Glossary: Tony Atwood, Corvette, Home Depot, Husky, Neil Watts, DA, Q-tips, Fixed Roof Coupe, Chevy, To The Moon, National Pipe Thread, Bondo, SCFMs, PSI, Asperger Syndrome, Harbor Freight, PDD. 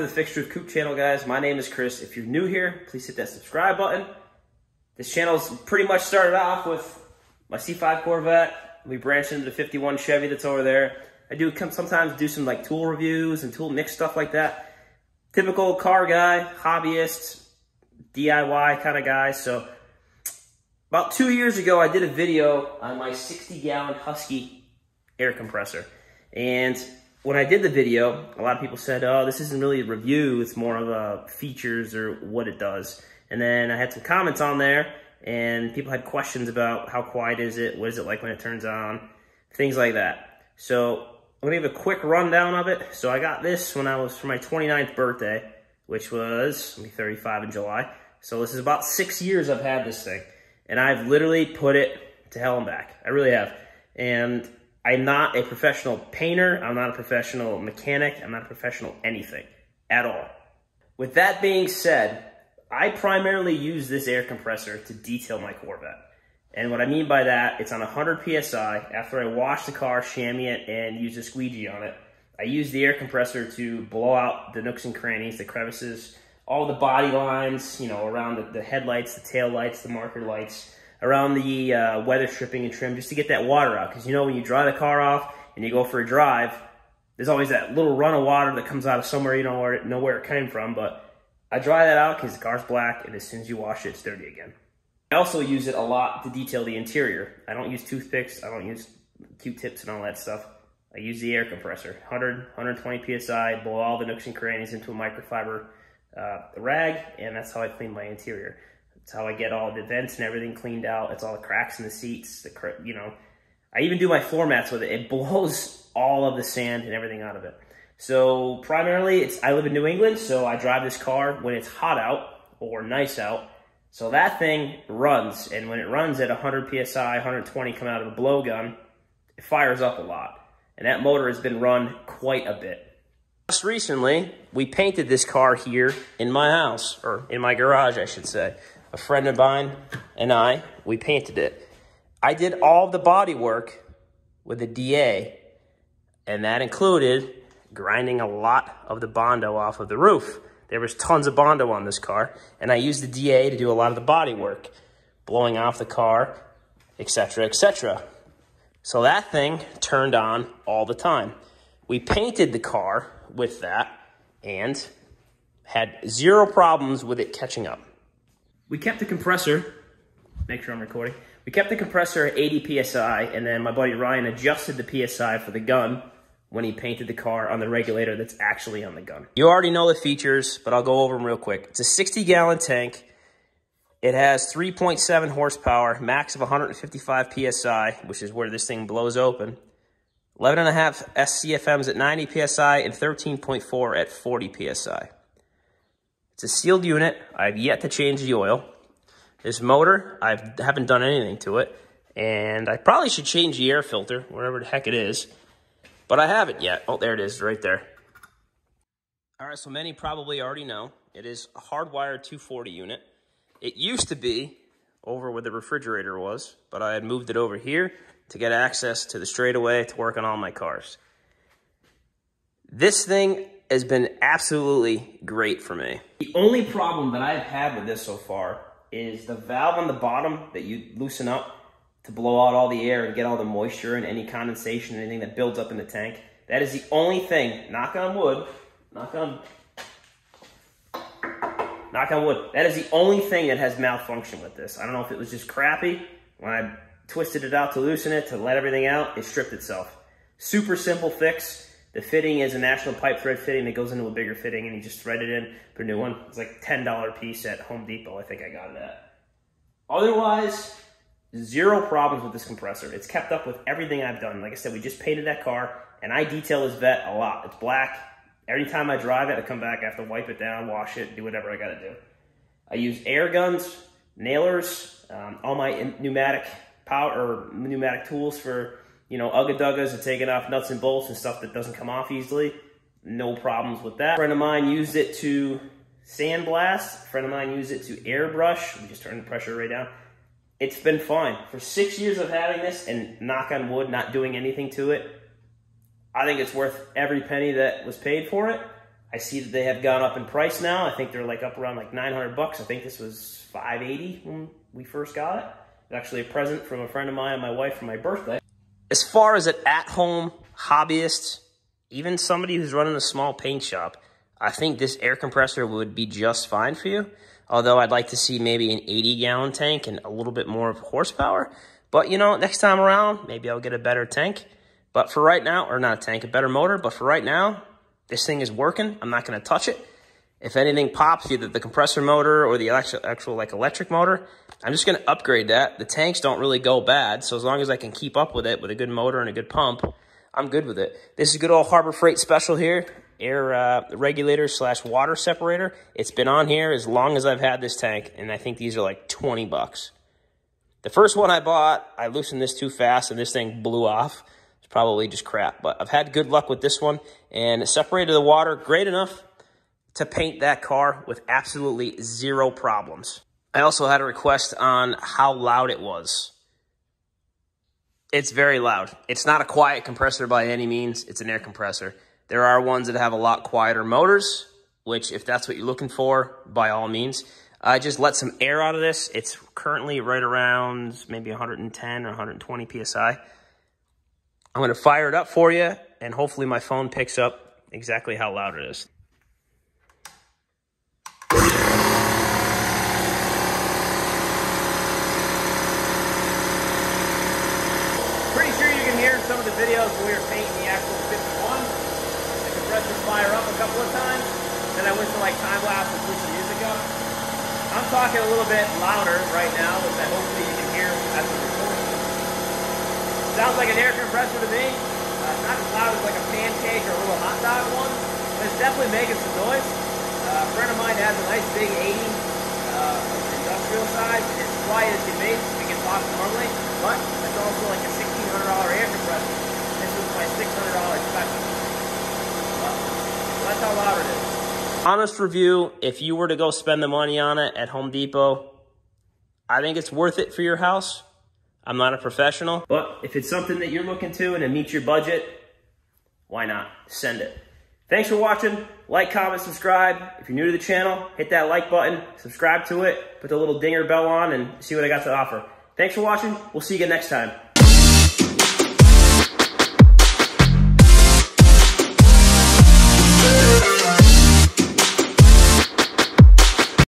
to the Fixed Roof Coupe channel, guys. My name is Chris. If you're new here, please hit that subscribe button. This channel's pretty much started off with my C5 Corvette. We branched into the 51 Chevy that's over there. I do sometimes do some like tool reviews and tool mix stuff like that. Typical car guy, hobbyist, DIY kind of guy. So about 2 years ago, I did a video on my 60-gallon Husky air compressor. And when I did the video, a lot of people said, oh, this isn't really a review. It's more of a features or what it does. And then I had some comments on there and people had questions about how quiet is it? What is it like when it turns on? Things like that. So I'm gonna give a quick rundown of it. So I got this when I was for my 29th birthday, which was, let me 35 in July. So this is about 6 years I've had this thing. And I've literally put it to hell and back. I really have. And I'm not a professional painter. I'm not a professional mechanic. I'm not a professional anything at all. With that being said, I primarily use this air compressor to detail my Corvette. And what I mean by that, it's on 100 PSI. After I wash the car, chamois it, and use a squeegee on it, I use the air compressor to blow out the nooks and crannies, the crevices, all the body lines, you know, around the headlights, the tail lights, the marker lights, around the weather stripping and trim, just to get that water out. Because you know, when you dry the car off and you go for a drive, there's always that little run of water that comes out of somewhere you don't know where it came from. But I dry that out because the car's black, and as soon as you wash it, it's dirty again. I also use it a lot to detail the interior. I don't use toothpicks, I don't use Q-tips and all that stuff. I use the air compressor, 120 PSI, blow all the nooks and crannies into a microfiber rag, and that's how I clean my interior. That's how I get all the vents and everything cleaned out. It's all the cracks in the seats, you know. I even do my floor mats with it. It blows all of the sand and everything out of it. So primarily, I live in New England, so I drive this car when it's hot out or nice out. So that thing runs, and when it runs at 100 PSI, 120 come out of a blowgun, it fires up a lot. And that motor has been run quite a bit. Just recently, we painted this car here in my house, or in my garage, I should say. A friend of mine and I, we painted it. I did all the body work with a DA, and that included grinding a lot of the Bondo off of the roof. There was tons of Bondo on this car, and I used the DA to do a lot of the body work, blowing off the car, etc., etc. So that thing turned on all the time. We painted the car with that and had zero problems with it catching up. We kept the compressor, make sure I'm recording. We kept the compressor at 80 PSI, and then my buddy Ryan adjusted the PSI for the gun when he painted the car on the regulator that's actually on the gun. You already know the features, but I'll go over them real quick. It's a 60-gallon tank. It has 3.7 horsepower, max of 155 PSI, which is where this thing blows open. 11.5 SCFMs at 90 PSI and 13.4 at 40 PSI. It's a sealed unit. I've yet to change the oil. This motor, I haven't done anything to it. And I probably should change the air filter, wherever the heck it is. But I haven't yet. Oh, there it is, right there. All right, so many probably already know. It is a hardwired 240 unit. It used to be over where the refrigerator was, but I had moved it over here to get access to the straightaway to work on all my cars. This thing has been absolutely great for me. The only problem that I've had with this so far is the valve on the bottom that you loosen up to blow out all the air and get all the moisture and any condensation, anything that builds up in the tank. That is the only thing, knock on wood, knock on wood. That is the only thing that has malfunctioned with this. I don't know if it was just crappy when I twisted it out to loosen it, to let everything out, it stripped itself. Super simple fix. The fitting is a National Pipe Thread fitting that goes into a bigger fitting, and you just thread it in, put a new one. It's like $10 piece at Home Depot, I think I got it at. Otherwise, zero problems with this compressor. It's kept up with everything I've done. Like I said, we just painted that car, and I detail this vet a lot. It's black. Every time I drive it, I come back, I have to wipe it down, wash it, do whatever I gotta do. I use air guns, nailers, all my pneumatic tools for, you know, ugga-duggas and taking off nuts and bolts and stuff that doesn't come off easily. No problems with that. A friend of mine used it to sandblast. A friend of mine used it to airbrush. We just turned the pressure right down. It's been fine. For 6 years of having this and knock on wood, not doing anything to it, I think it's worth every penny that was paid for it. I see that they have gone up in price now. I think they're like up around like 900 bucks. I think this was 580 when we first got it. It's actually a present from a friend of mine and my wife for my birthday. As far as an at-home hobbyist, even somebody who's running a small paint shop, I think this air compressor would be just fine for you. Although I'd like to see maybe an 80-gallon tank and a little bit more of horsepower. But, you know, next time around, maybe I'll get a better tank. But for right now, or not a tank, a better motor. But for right now, this thing is working. I'm not going to touch it. If anything pops, either the compressor motor or the actual like electric motor, I'm just going to upgrade that. The tanks don't really go bad, so as long as I can keep up with it with a good motor and a good pump, I'm good with it. This is a good old Harbor Freight special here, air regulator / water separator. It's been on here as long as I've had this tank, and I think these are like 20 bucks. The first one I bought, I loosened this too fast, and this thing blew off. It's probably just crap, but I've had good luck with this one, and it separated the water great enough to paint that car with absolutely zero problems. I also had a request on how loud it was. It's very loud. It's not a quiet compressor by any means. It's an air compressor. There are ones that have a lot quieter motors, which if that's what you're looking for, by all means. I just let some air out of this. It's currently right around maybe 110 or 120 PSI. I'm gonna fire it up for you, and hopefully my phone picks up exactly how loud it is. Some of the videos when we were painting the actual 51, the compressors fire up a couple of times, then I went to like time lapse and put some music up. I'm talking a little bit louder right now, which I hopefully you can hear as a recording. Sounds like an air compressor to me. It's not as loud as like a pancake or a little hot dog one, but it's definitely making some noise. A friend of mine has a nice big 80 industrial size. It's quiet as you may. We can talk normally, but it's also like a $1,600 air compressor. This was my $600 special. Well, that's how loud it is. Honest review, if you were to go spend the money on it at Home Depot, I think it's worth it for your house. I'm not a professional, but if it's something that you're looking to and it meets your budget, why not? Send it. Thanks for watching. Like, comment, subscribe. If you're new to the channel, hit that like button, subscribe to it, put the little dinger bell on, and see what I got to offer. Thanks for watching. We'll see you again next time.